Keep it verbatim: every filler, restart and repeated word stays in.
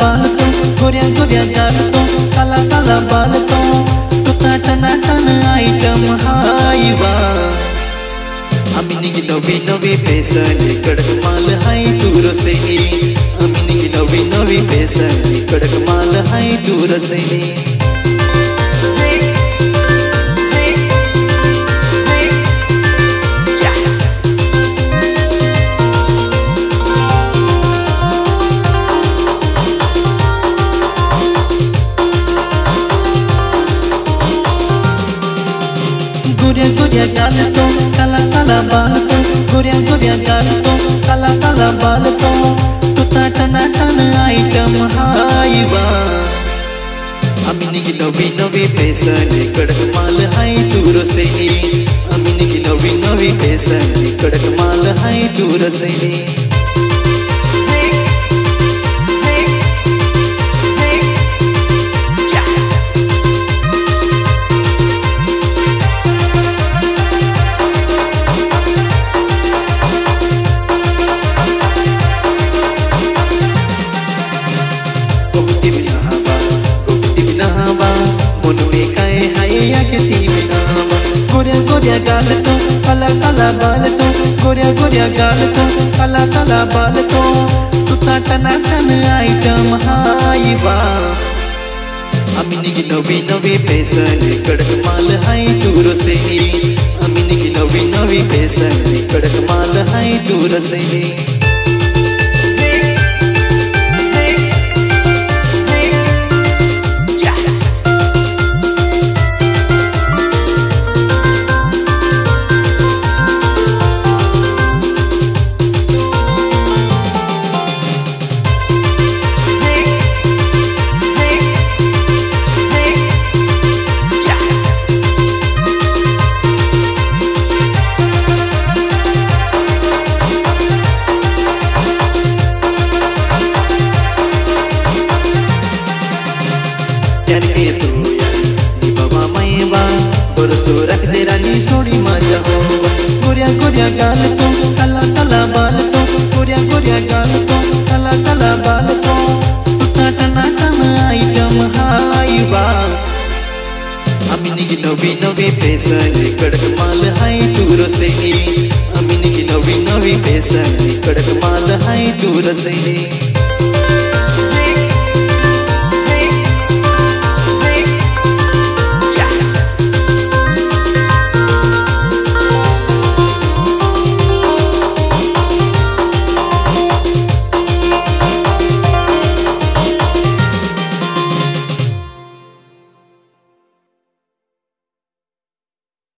बाल तो गोरिया गोरिया गाल तो काला काला बाल तो तुता टना टन आइटम हाईवा अमीन की नवी नवी फैशन कड़क माल हाई दूर से अमीन की नवी नवी फैशन कड़क माल हाई दूर से गोरिया गोरिया गाल तो काला काला बाल तो गोरिया गोरिया गाल तो काला काला बाल तो तुता टना टन आइटम हाईवा अमीन की नवी नवी फैशन कड़क माल हाई दूर से अमीन की नवी नवी फैशन कड़क माल हाई दूर से गोरिया गाल तो काला काला बाल तो गोरिया गोरिया गाल तो काला काला बाल तो तुता टना टन आइटम हाईवा अमीन की नवी नवी फैशन कड़क माल हाई दूर से अमीन की नवी नवी फैशन कड़क माल हाई दूर से गोरिया गोरिया गाल तो काला काला बाल तो गोरिया गोरिया गाल तो काला काला बाल तो तुता टना टन आइटम हाईवा अमीन की नवी नवी फैशन कड़क माल हाई दूर से अमीन की नवी नवी फैशन कड़क माल हाई दूर से।